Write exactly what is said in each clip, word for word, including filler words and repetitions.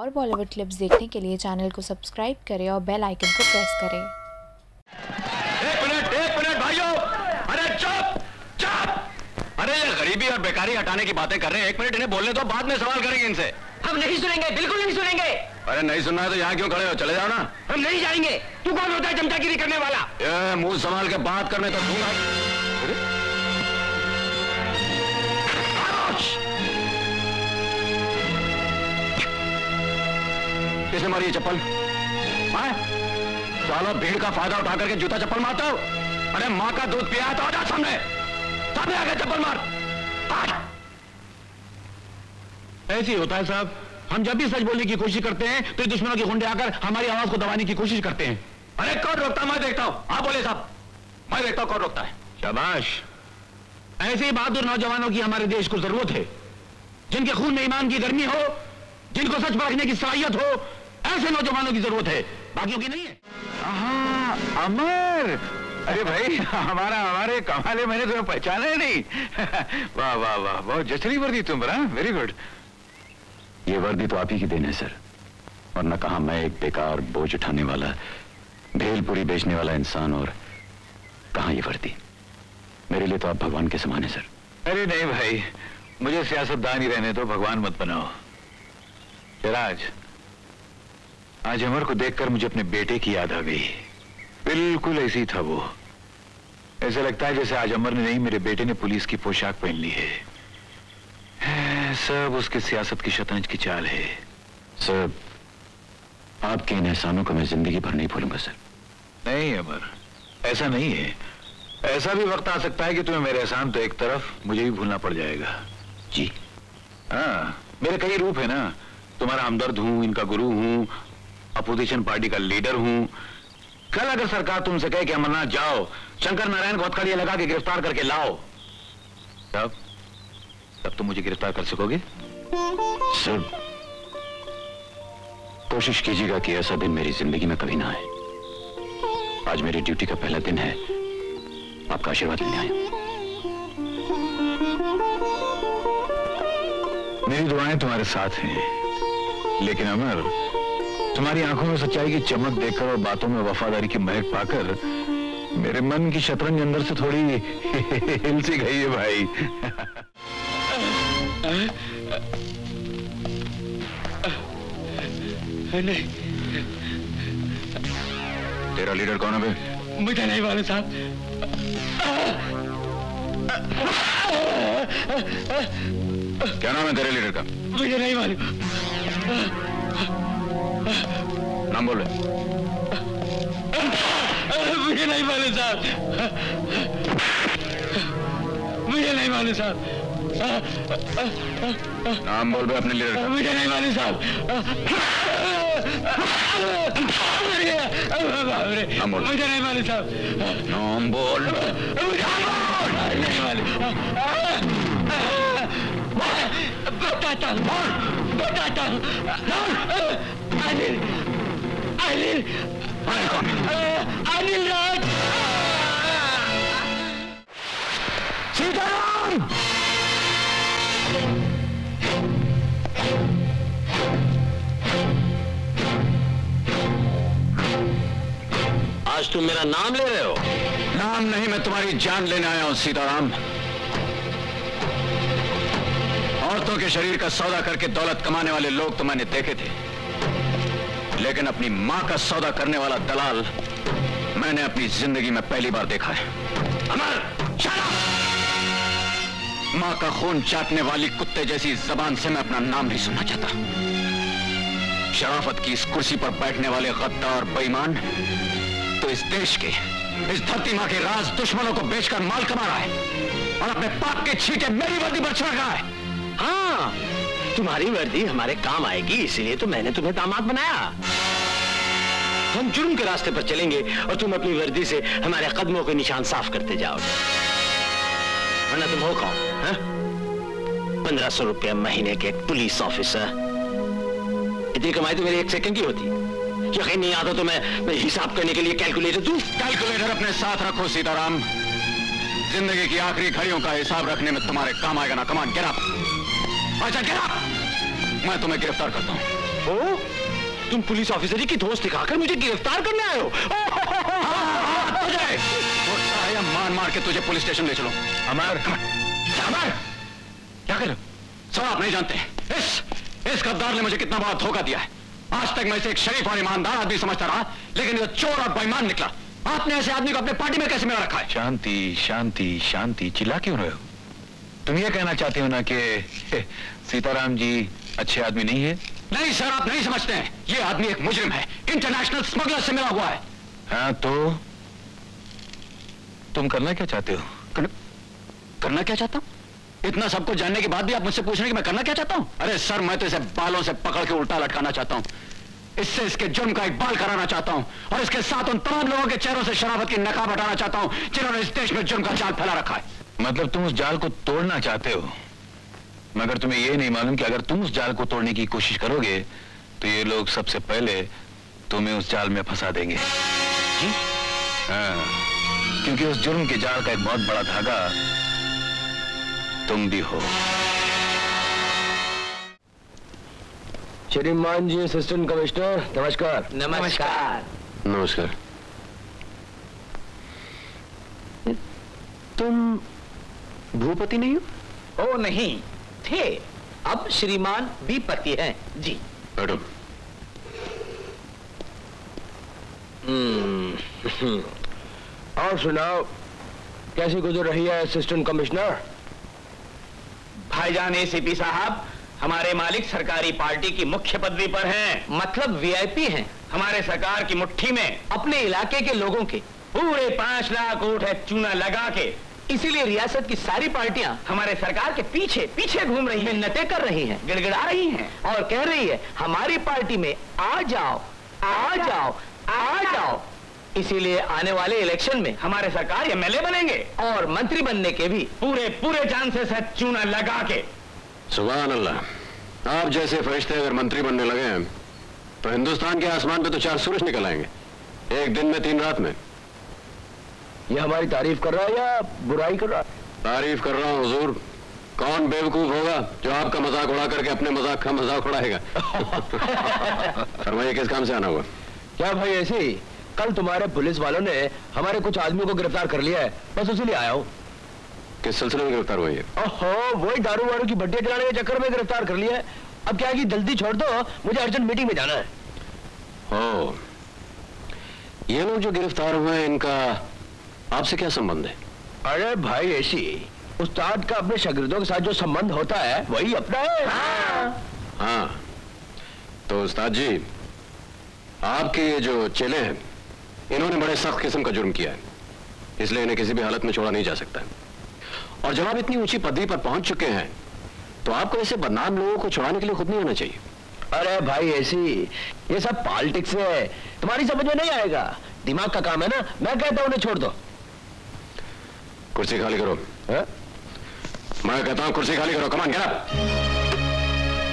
और बॉलीवुड क्लिप्स देखने के लिए चैनल को सब्सक्राइब करें और बेल आइकन को प्रेस करें। एक मिनट, एक मिनट भाइयों, अरे चुप चुप, अरे ये गरीबी और बेकारी हटाने की बातें कर रहे हैं, एक मिनट इन्हें बोलने दो, बाद में सवाल करेंगे इनसे। हम नहीं सुनेंगे, बिल्कुल नहीं सुनेंगे। अरे नहीं सुनना है तो यहाँ क्यों खड़े हो, चले जाओ ना। हम नहीं जाएंगे, तू कौन होता है चमचागिरी करने वाला? ये मुंह संभाल के बात करने तो दूंगा। किसने मारी ये चप्पल? साला भीड़ का फायदा उठा करके जूता चप्पल मारता हो? अरे माँ का दूध पिया तो आजा सामने, सामने आके चप्पल मार। ऐसे होता है साहब, हम जब भी सच बोलने की कोशिश करते हैं तो दुश्मनों के गुंडे आकर हमारी आवाज को दबाने की कोशिश करते हैं। अरे कौन रोकता, मैं देखता हूँ। आप बोले साहब, मैं देखता हूँ कौन रोकता है। शाबाश, ऐसे ही बहादुर नौजवानों की हमारे देश को जरूरत है, जिनके खून में ईमान की गर्मी हो, जिनको सच परखने की सलाहियत हो, ऐसे नौजवानों की जरूरत है, बाकियों की नहीं है। हाँ अमर, अरे भाई हमारा हमारे कमाले, मैंने तुम्हें पहचाना ही नहीं। वाह वाह वाह, बहुत जचली वर्दी तुम, बरा वेरी गुड। ये वर्दी तो आप ही की देन है सर, वरना कहा मैं एक बेकार बोझ उठाने वाला, भेलपुरी बेचने वाला इंसान, और कहा ये वर्दी। मेरे लिए तो आप भगवान के समान है सर। अरे नहीं भाई, मुझे सियासतदान ही रहने दो, भगवान मत बनाओ। राज, आज अमर को देखकर मुझे अपने बेटे की याद आ गई, बिल्कुल ऐसी था वो। ऐसा लगता है जैसे आज अमर ने नहीं, मेरे बेटे ने पुलिस की पोशाक पहन ली है। सब उसके सियासत की शतरंज की चाल है। सब आपके इन एहसानों को मैं जिंदगी भर नहीं भूलूंगा सर। नहीं अमर, ऐसा नहीं है। ऐसा भी वक्त आ सकता है कि तुम्हें मेरे एहसान तो एक तरफ, मुझे भी भूलना पड़ जाएगा। जी हाँ, मेरे कई रूप है ना, तुम्हारा हमदर्द हूं, इनका गुरु हूं, अपोजिशन पार्टी का लीडर हूं। कल अगर सरकार तुमसे कहे कि अमरनाथ जाओ, शंकर नारायण को हथकड़ी लगा के गिरफ्तार करके लाओ, तब तब तुम मुझे गिरफ्तार कर सकोगे? सर कोशिश कीजिएगा कि ऐसा दिन मेरी जिंदगी में कभी ना आए। आज मेरी ड्यूटी का पहला दिन है, आपका आशीर्वाद लेने आया। मेरी दुआएं तुम्हारे साथ हैं, लेकिन अमर, तुम्हारी आंखों में सच्चाई की चमक देखकर और बातों में वफादारी की महक पाकर मेरे मन की शतरंज अंदर से थोड़ी हिल सी गई है भाई। नहीं, तेरा लीडर कौन है बे? मुझे नहीं मालूम साहब। क्या नाम है तेरे लीडर का? मुझे नहीं मालूम। नाम बोल रहे? मुझे नहीं मालूम साहब, मुझे नहीं मालूम साहब। नाम बोल रहे अपने लीडर का? मुझे नहीं मालूम साहब, मुझे नहीं मालूम साहब। नाम बोल, नहीं मालूम, बताता हूँ, बताता हूँ। अनिल, अनिल, अनिल राज। सीताराम, आज तुम मेरा नाम ले रहे हो? नाम नहीं, मैं तुम्हारी जान लेने आया हूँ सीताराम। औरतों के शरीर का सौदा करके दौलत कमाने वाले लोग तो मैंने देखे थे, लेकिन अपनी मां का सौदा करने वाला दलाल मैंने अपनी जिंदगी में पहली बार देखा है। अमर, शाबाश! मां का खून चाटने वाली कुत्ते जैसी जबान से मैं अपना नाम नहीं सुनना चाहता। शराफत की इस कुर्सी पर बैठने वाले गद्दार बेईमान तो इस देश के, इस धरती मां के राज दुश्मनों को बेचकर माल कमा रहा है और अपने पाप के छींटे मेरी वर्दी पर छिड़क रहा है। हाँ, तुम्हारी वर्दी हमारे काम आएगी, इसलिए तो मैंने तुम्हें दामाद बनाया। हम जुर्म के रास्ते पर चलेंगे और तुम अपनी वर्दी से हमारे कदमों के निशान साफ करते जाओगे, वरना तुम हो कौन? पंद्रह सौ रुपया महीने के एक पुलिस ऑफिसर, इतनी कमाई तो मेरी एक सेकंड की होती। यकीन नहीं आता तो मैं, मैं हिसाब करने के लिए कैलकुलेटर दूं। कैलकुलेटर अपने साथ रखो सीताराम, जिंदगी की आखिरी घड़ियों का हिसाब रखने में तुम्हारे काम आएगा ना। Command, get up. अच्छा गेट अप, मैं तुम्हें गिरफ्तार करता हूं। ओ, तुम पुलिस ऑफिसर की दोस्त दिखाकर मुझे गिरफ्तार करने आए हो? तो मार मार के तुझे पुलिस स्टेशन ले चलो। अमर, अमर, क्या कर रहे हो? सब आप नहीं जानते हैं। इस इस गद्दार ने मुझे कितना बड़ा धोखा दिया है। आज तक मैं इसे एक शरीफ और ईमानदार आदमी समझता रहा, लेकिन ये चोर और बेईमान निकला। आपने ऐसे आदमी को अपने पार्टी में कैसे मिला रखा है? शांति शांति शांति, चिल्ला क्यों रहे हो? तुम ये कहना चाहते हो ना कि सीताराम जी अच्छे आदमी नहीं है? नहीं सर, आप नहीं समझते हैं। ये आदमी एक मुजरिम है, इंटरनेशनल स्मगलर से मिला हुआ है। हाँ, तो तुम करना क्या चाहते हो? कर, करना क्या चाहता हूँ? इतना सब कुछ जानने के बाद भी आप मुझसे पूछ रहे हैं कि मैं करना क्या चाहता हूँ? अरे सर, मैं तो इसे बालों से पकड़ के उल्टा लटकाना चाहता हूँ। इससे इसके जुर्म का इकबाल कराना चाहता हूँ और इसके साथ उन तमाम लोगों के चेहरों से शराफत की नकाब हटाना चाहता हूँ जिन्होंने इस देश में जुर्म का जाल फैला रखा है। मतलब तुम उस जाल को तोड़ना चाहते हो, मगर तुम्हें यह नहीं मालूम कि अगर तुम उस जाल को तोड़ने की कोशिश करोगे तो ये लोग सबसे पहले तुम्हें उस जाल में फंसा देंगे। हाँ, क्योंकि उस जुर्म के जाल का एक बहुत बड़ा धागा तुम भी हो। श्रीमान जी, असिस्टेंट कमिश्नर, नमस्कार। नमस्कार नमस्कार। तुम भूपति नहीं हो? ओ नहीं, थे। अब श्रीमान बीपति हैं जी। मैडम, और सुनाओ, कैसी गुजर रही है असिस्टेंट कमिश्नर? भाईजान एसीपी साहब, हमारे मालिक सरकारी पार्टी की मुख्य पदवी पर हैं, मतलब वीआईपी हैं। हमारे सरकार की मुट्ठी में अपने इलाके के लोगों के पूरे पांच लाख वोट है चूना लगा के। इसीलिए रियासत की सारी पार्टियां हमारे सरकार के पीछे पीछे घूम रही हैं, मिन्नतें कर रही हैं, गिड़गिड़ा रही हैं और कह रही है हमारी पार्टी में आ जाओ आ जाओ आ जाओ। इसीलिए आने वाले इलेक्शन में हमारे सरकार एमएलए बनेंगे और मंत्री बनने के भी पूरे पूरे चांसेस है चूना लगा के। सुभान अल्लाह, आप जैसे फरिश्ते अगर मंत्री बनने लगे हैं तो हिंदुस्तान के आसमान पे तो चार सूरज निकल आएंगे, एक दिन में तीन रात में। ये हमारी तारीफ कर रहा है या बुराई कर रहा है? तारीफ कर रहा हूँ हुजूर। कौन बेवकूफ होगा जो आपका मजाक उड़ा करके अपने मजाक का मजाक उड़ाएगा? फरमाइए, किस काम से आना हुआ? क्या भाई, ऐसे ही कल तुम्हारे पुलिस वालों ने हमारे कुछ आदमियों को गिरफ्तार कर लिया है, बस उसी लिए आया हूँ। किस सिलसिले में गिरफ्तार हुई है? ओहो, वही दारू वारू की भट्टियां चलाने के चक्कर में गिरफ्तार कर लिया है। अब क्या है कि जल्दी छोड़ दो, मुझे अर्जेंट मीटिंग में जाना है। ओ, ये लोग जो गिरफ्तार हुए हैं, इनका आपसे क्या संबंध है? अरे भाई ऐसी, उस्ताद का अपने शागिर्दों के साथ जो संबंध होता है वही अपना है। हाँ, हाँ। तो उस्ताद जी, आपके ये जो चेले हैं इन्होंने बड़े सख्त किस्म का जुर्म किया है, इसलिए इन्हें किसी भी हालत में छोड़ा नहीं जा सकता। और जब आप इतनी ऊंची पदवी पर पहुंच चुके हैं तो आपको ऐसे बदनाम लोगों को छुड़ाने के लिए खुद नहीं होना चाहिए। अरे भाई ऐसी, ये सब पॉलिटिक्स है, तुम्हारी समझ में नहीं आएगा, दिमाग का काम है ना। मैं कहता हूं उन्हें छोड़ दो। कुर्सी खाली करो। है? मैं कहता हूं कुर्सी खाली करो। कमान गेट अप।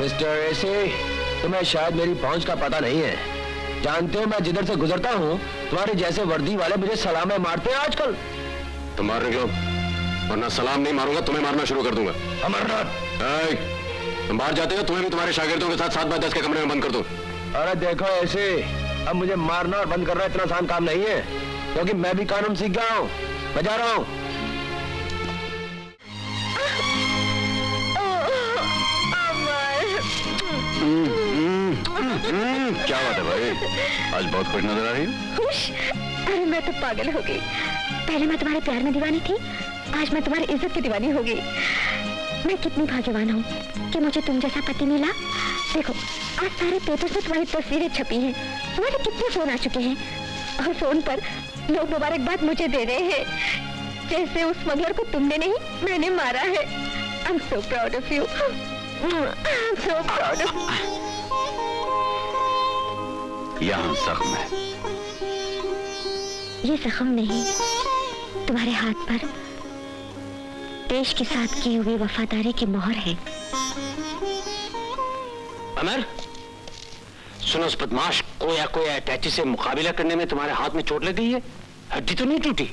मिस्टर ऐसी, तुम्हें शायद मेरी पहुंच का पता नहीं है। जानते हो मैं जिधर से गुजरता हूँ तुम्हारे जैसे वर्दी वाले मुझे सलामे मारते हैं आजकल। तुम मार निकलो, वरना सलाम नहीं मारूंगा, तुम्हें मारना शुरू कर दूंगा। अमरनाथ, तुम बाहर जाते हो, तुम्हें भी तुम्हारे शागिर्दों के साथ सात बाय दस के कमरे में बंद कर दो। अरे देखो ऐसे, अब मुझे मारना और बंद करना इतना आसान काम नहीं है, क्योंकि मैं भी कानून सीख गया हूँ। मैं जा रहा हूँ। क्या बात है भाई, आज बहुत खुश नजर आ रही है। खुश? अरे मैं तो पागल हो गई। पहले मैं तुम्हारे प्यार में दीवानी थी, आज मैं तुम्हारी इज्जत की दीवानी होगी। मैं कितनी भाग्यवान हूँ कि मुझे तुम जैसा पति मिला। देखो, आज सारे पेपर्स में तुम्हारी तस्वीरें छपी हैं, तुम्हारे कितने फोन आ चुके हैं और फोन पर लोग मुबारकबाद मुझे दे रहे हैं, जैसे उस स्मगलर को तुमने नहीं मैंने मारा है। I am so proud of you. So proud of. यहाँ जख्म है। ये जख्म नहीं, तुम्हारे हाथ पर देश के साथ की हुई वफादारी की मोहर है। अमर सुनो, उस बदमाश कोया कोया अटैची से मुकाबला करने में तुम्हारे हाथ में चोट लग गई है, हड्डी तो नहीं टूटी?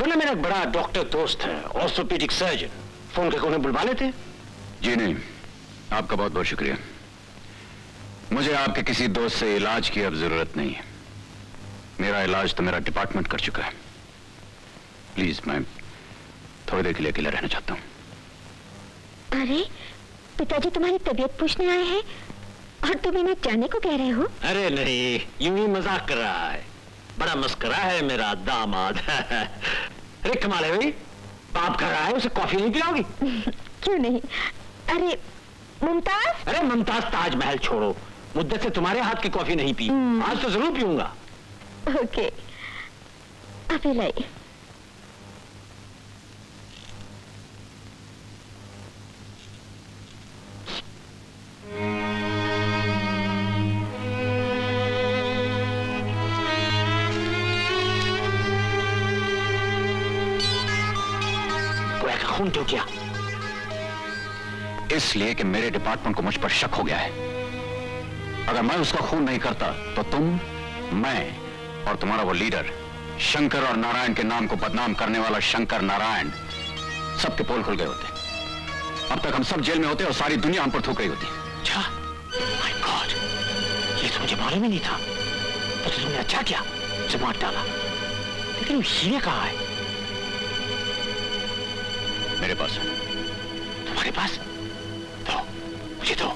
वरना मेरा एक बड़ा डॉक्टर दोस्त है, ऑर्थोपेडिक सर्जन, फोन करके उन्हें बुलवा लेते हैं। जी नहीं, आपका बहुत बहुत शुक्रिया। मुझे आपके किसी दोस्त से इलाज की अब जरूरत नहीं है। मेरा इलाज तो मेरा डिपार्टमेंट कर चुका है। प्लीज मैं थोड़ी देर के लिए अकेला रहना चाहता हूँ। अरे पिताजी तुम्हारी तबीयत पूछने आए हैं और तुम इन्हें जाने को कह रहे हो? अरे नहीं, यूं ही मजाक कर रहा है। बड़ा मस्करा है मेरा दामाद। अरे कमाल है भाई, बाप घर आया है, उसे कॉफी नहीं पिलाओगी? क्यों नहीं। अरे मुमताज, अरे मुमताज ताजमहल छोड़ो, मुद्दत से तुम्हारे हाथ की कॉफी नहीं पी, आज तो जरूर पीऊंगा। ओके अभी लाई। कोई का खून क्यों किया? इसलिए कि मेरे डिपार्टमेंट को मुझ पर शक हो गया है। अगर मैं उसका खून नहीं करता तो तुम, मैं और तुम्हारा वो लीडर शंकर और नारायण के नाम को बदनाम करने वाला शंकर नारायण, सबके पोल खुल गए होते। अब तक हम सब जेल में होते और सारी दुनिया हम पर थूक रही होती। अच्छा, माय गॉड, ये तो मुझे मालूम ही नहीं था। तो तुमने अच्छा किया, मुझे मार डाला। लेकिन ये कहाँ है? मेरे पास है। तुम्हारे पास? दो, मुझे दो।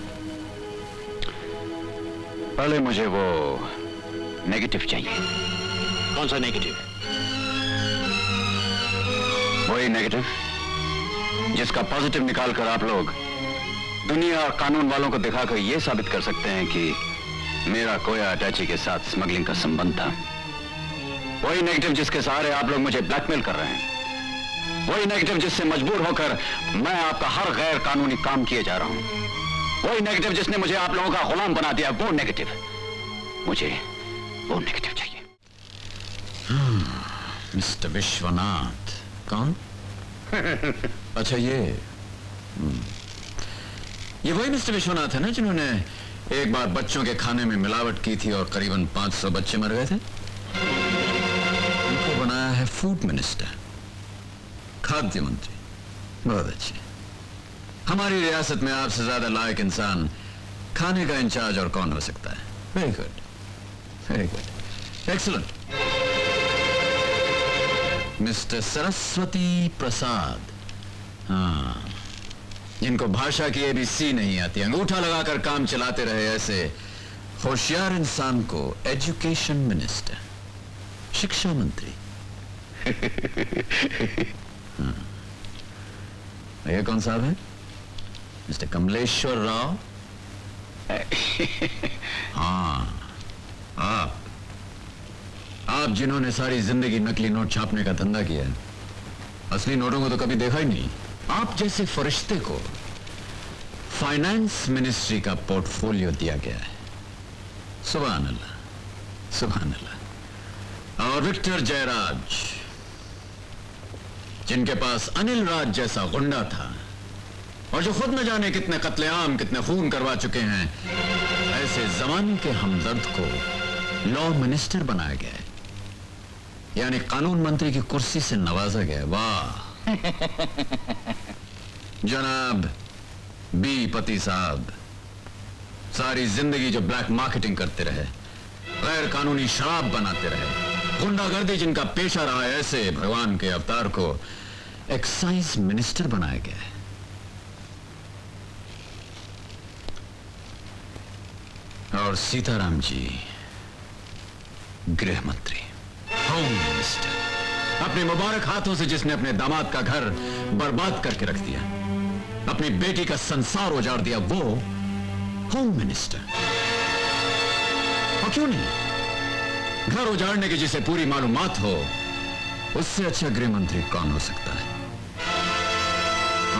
पहले मुझे वो नेगेटिव चाहिए। कौन सा नेगेटिव? वही नेगेटिव जिसका पॉजिटिव निकालकर आप लोग दुनिया और कानून वालों को दिखाकर ये साबित कर सकते हैं कि मेरा कोया अटैची के साथ स्मगलिंग का संबंध था। वही नेगेटिव जिसके सहारे आप लोग मुझे ब्लैकमेल कर रहे हैं। वही नेगेटिव जिससे मजबूर होकर मैं आपका हर गैर कानूनी काम किए जा रहा हूं। वही नेगेटिव जिसने मुझे आप लोगों का गुलाम बना दिया, वो नेगेटिव मुझे, वो नेगेटिव चाहिए। मिस्टर विश्वनाथ कौन? अच्छा ये ये वही मिस्टर विश्वनाथ है ना जिन्होंने एक बार बच्चों के खाने में मिलावट की थी और करीबन पाँच सौ बच्चे मर गए थे? उनको बनाया है फूड मिनिस्टर, खाद्य मंत्री। बहुत अच्छे। हमारी रियासत में आपसे ज्यादा लायक इंसान खाने का इंचार्ज और कौन हो सकता है? Very good, very good, excellent. Mister Saraswati Prasad, हाँ, जिनको भाषा की एबीसी नहीं आती, अंगूठा लगाकर काम चलाते रहे, ऐसे होशियार इंसान को एजुकेशन मिनिस्टर, शिक्षा मंत्री। हाँ। ये कौन साहब है? मिस्टर कमलेश्वर राव। हाँ, आप आप जिन्होंने सारी जिंदगी नकली नोट छापने का धंधा किया है, असली नोटों को तो कभी देखा ही नहीं। आप जैसे फरिश्ते को फाइनेंस मिनिस्ट्री का पोर्टफोलियो दिया गया है। सुभान अल्लाह, सुभान अल्लाह। और विक्टर जयराज, जिनके पास अनिल राज जैसा गुंडा था और जो खुद न जाने कितने कत्लेआम, कितने खून करवा चुके हैं, ऐसे जमाने के हमदर्द को लॉ मिनिस्टर बनाया गया है, यानी कानून मंत्री की कुर्सी से नवाजा गया। वाह। जनाब बी पति साहब, सारी जिंदगी जो ब्लैक मार्केटिंग करते रहे, गैर कानूनी शराब बनाते रहे, गुंडागर्दी जिनका पेशा रहा है, ऐसे भगवान के अवतार को एक्साइज मिनिस्टर बनाया गया है। और सीताराम जी, गृह मंत्री, होम मिनिस्टर, अपने मुबारक हाथों से जिसने अपने दामाद का घर बर्बाद करके रख दिया, अपनी बेटी का संसार उजाड़ दिया, वो होम मिनिस्टर। और क्यों नहीं, घर उजाड़ने की जिसे पूरी मालूमात हो, उससे अच्छा गृह मंत्री कौन हो सकता है?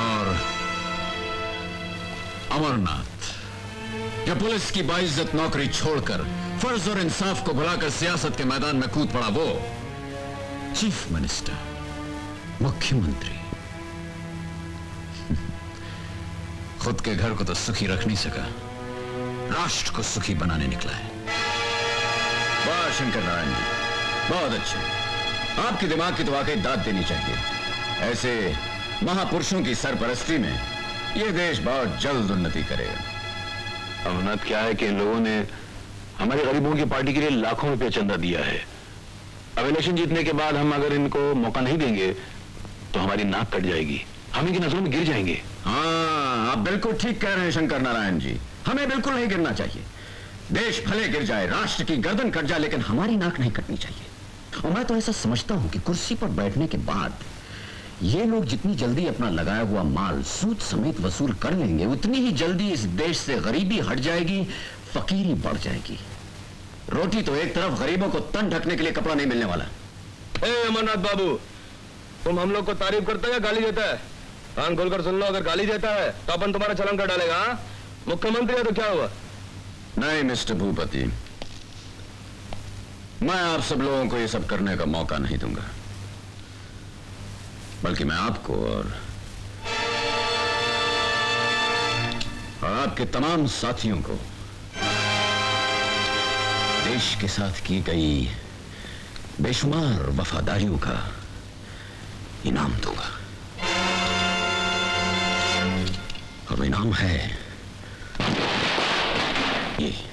और अमरनाथ, जब पुलिस की बाइज्जत नौकरी छोड़कर फर्ज और इंसाफ को भुलाकर सियासत के मैदान में कूद पड़ा, वो चीफ मिनिस्टर, मुख्यमंत्री। खुद के घर को तो सुखी रख नहीं सका, राष्ट्र को सुखी बनाने निकला है। वाह शंकर नारायण जी, बहुत अच्छे। आपके दिमाग की तो वाकई दाद देनी चाहिए। ऐसे महापुरुषों की सरपरस्ती में यह देश बहुत जल्द उन्नति करेगा। अमरनाथ, क्या है कि इन लोगों ने हमारे गरीबों की पार्टी के लिए लाखों रुपये चंदा दिया है। अब इलेक्शन जीतने के बाद हम अगर इनको मौका नहीं देंगे तो हमारी नाक कट जाएगी, हम इनकी नजरों में गिर जाएंगे। हाँ, आप बिल्कुल ठीक कह रहे हैं शंकर नारायण जी, हमें बिल्कुल नहीं गिरना चाहिए। देश भले गिर जाए, राष्ट्र की गर्दन कट जाए, लेकिन हमारी नाक नहीं कटनी चाहिए। और मैं तो ऐसा समझता हूँ कि कुर्सी पर बैठने के बाद ये लोग जितनी जल्दी अपना लगाया हुआ माल सूद समेत वसूल कर लेंगे, उतनी ही जल्दी इस देश से गरीबी हट जाएगी, फकीरी बढ़ जाएगी। रोटी तो एक तरफ, गरीबों को तन ढकने के लिए कपड़ा नहीं मिलने वाला। ए अमरनाथ बाबू, तुम हम लोग को तारीफ करता है या गाली देता है? कान खोल कर सुन लो, अगर गाली देता है तो अपन तुम्हारा चलन कर डालेगा। मुख्यमंत्री है तो क्या हुआ? नहीं मिस्टर भूपति, मैं आप सब लोगों को ये सब करने का मौका नहीं दूंगा, बल्कि मैं आपको और आपके तमाम साथियों को देश के साथ की गई बेशुमार वफादारियों का इनाम दूंगा। और इनाम है ये।